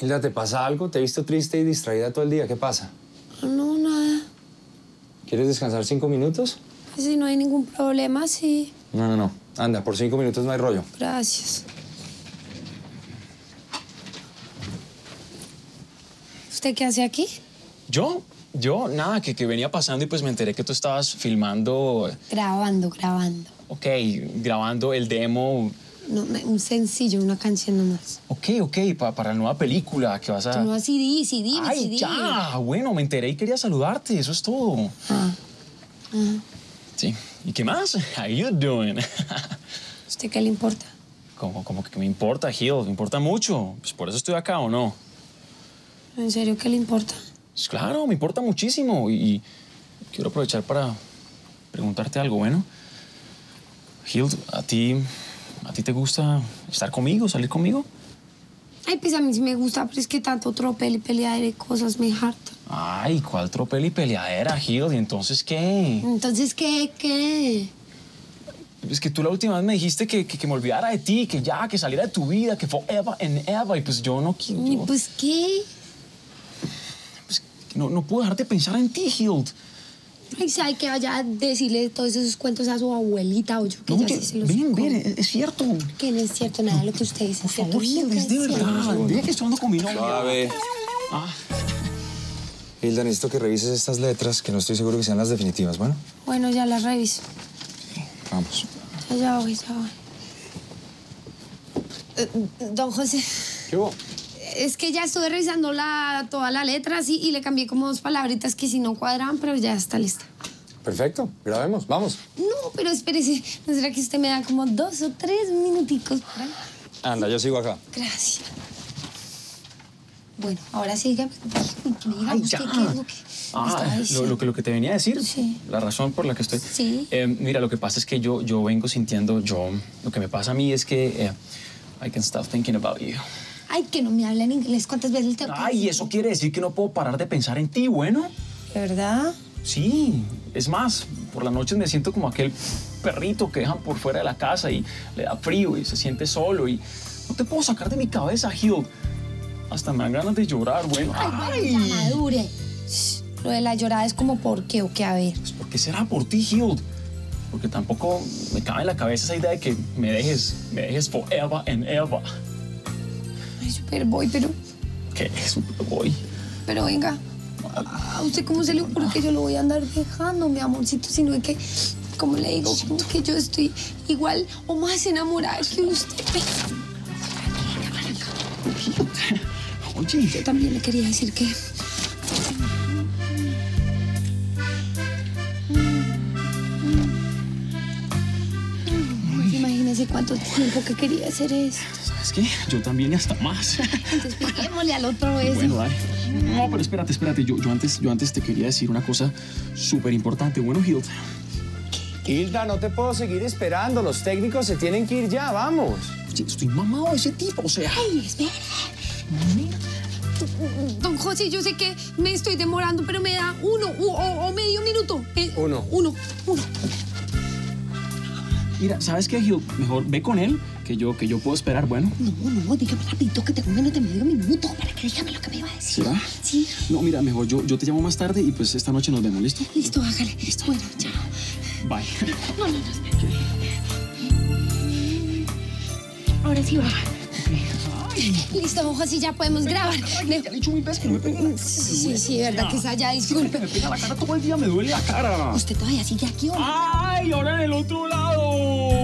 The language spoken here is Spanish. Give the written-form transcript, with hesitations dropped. Hilda, ¿te pasa algo? Te he visto triste y distraída todo el día. ¿Qué pasa? No, nada. ¿Quieres descansar 5 minutos? Si no hay ningún problema, sí. No. Anda, por 5 minutos no hay rollo. Gracias. ¿Usted qué hace aquí? Yo, nada, que venía pasando y pues me enteré que tú estabas filmando... Grabando. Ok, grabando el demo... No, un sencillo, una canción nomás. Ok, para la nueva película que vas a... Tu nueva CD. ¡Ay, ya! Bueno, me enteré y quería saludarte, eso es todo. Sí. ¿Y qué más? How you doing? ¿Usted qué le importa? ¿Cómo que me importa, Gil? Me importa mucho. Pues por eso estoy acá, ¿o no? ¿En serio qué le importa? Pues claro, me importa muchísimo. Y quiero aprovechar para preguntarte algo, bueno. Gil, ¿a ti te gusta estar conmigo, salir conmigo? Ay, pues a mí sí me gusta, pero es que tanto tropel y peleadera y cosas me harta. Ay, ¿cuál tropel y peleadera, Hilda? ¿Y entonces qué? ¿Entonces qué? Es que tú la última vez me dijiste que me olvidara de ti, que saliera de tu vida, que forever and ever, y pues yo no quiero... ¿Y pues qué? Pues no puedo dejar de pensar en ti, Hilda. Ay, ¿sabe que vaya a decirle todos esos cuentos a su abuelita o yo? Que no, ya sí se los... Ven, es cierto. Que no es cierto nada de lo que usted dice. Por favor, Hilda, es de verdad. Mira que estoy andando con mi novia. Suave. Hilda, necesito que revises estas letras, que no estoy seguro que sean las definitivas, ¿bueno? Bueno, ya las reviso. Sí, vamos. Ya voy. Don José. ¿Qué hubo? Es que ya estuve revisando toda la letra así y le cambié como 2 palabritas que si no cuadraban, pero ya está lista. Perfecto, grabemos, vamos. No, pero espérese, ¿no será que usted me da como 2 o 3 minuticos para...? Anda, yo sigo acá. Gracias. Bueno, ahora sí, digamos qué es lo que... Lo que te venía a decir, sí. La razón por la que estoy... Sí. Mira, lo que pasa es que yo vengo sintiendo, lo que me pasa a mí es que... I can't stop thinking about you. Ay, que no me habla en inglés. ¿Cuántas veces te...? Ay, eso quiere decir que no puedo parar de pensar en ti, bueno. ¿De verdad? Sí. Es más, por las noches me siento como aquel perrito que dejan por fuera de la casa y le da frío y se siente solo y... No te puedo sacar de mi cabeza, Hilda. Hasta me dan ganas de llorar, bueno. Ay, bueno, ya madure. Shh, lo de la llorada es como por qué o qué, a ver. Pues porque será por ti, Hilda. Porque tampoco me cabe en la cabeza esa idea de que me dejes forever and ever. Superboy, pero... ¿Qué es Superboy? Pero venga, ¿a usted cómo se le ocurre que yo lo voy a andar dejando, mi amorcito? Sino de que, como le digo, como que yo estoy igual o más enamorada que usted. Oye, yo también le quería decir que... Imagínese cuánto tiempo que quería hacer esto. Es que yo también y hasta más. Entonces peguémosle al otro beso. Bueno, dale. No, pero espérate. Yo antes te quería decir una cosa súper importante. Bueno, Hilda. Hilda, no te puedo seguir esperando. Los técnicos se tienen que ir ya. Vamos. Oye, estoy mamado de ese tipo, o sea... Ay, espera. Don José, yo sé que me estoy demorando, pero me da 1 o medio minuto. 1. Mira, ¿sabes qué, Hilda? Mejor ve con él, que yo puedo esperar, bueno. No, dígame rapidito que tengo menos de medio minuto para que dígame lo que me iba a decir. ¿Será? Sí. No, mira, mejor yo te llamo más tarde y pues esta noche nos vemos, ¿listo? Listo, hágale. Listo. Bueno, chao. Bye. No, espera. Ahora sí va. Listo, ojo, así ya podemos grabar. Ay, ya le he dicho 1000 veces que no me pega la cara. Sí, verdad que está allá, disculpe. Me pega la cara todo el día, me duele la cara. Usted todavía sigue aquí, ¿o no? ¡Ay, ahora en el otro lado!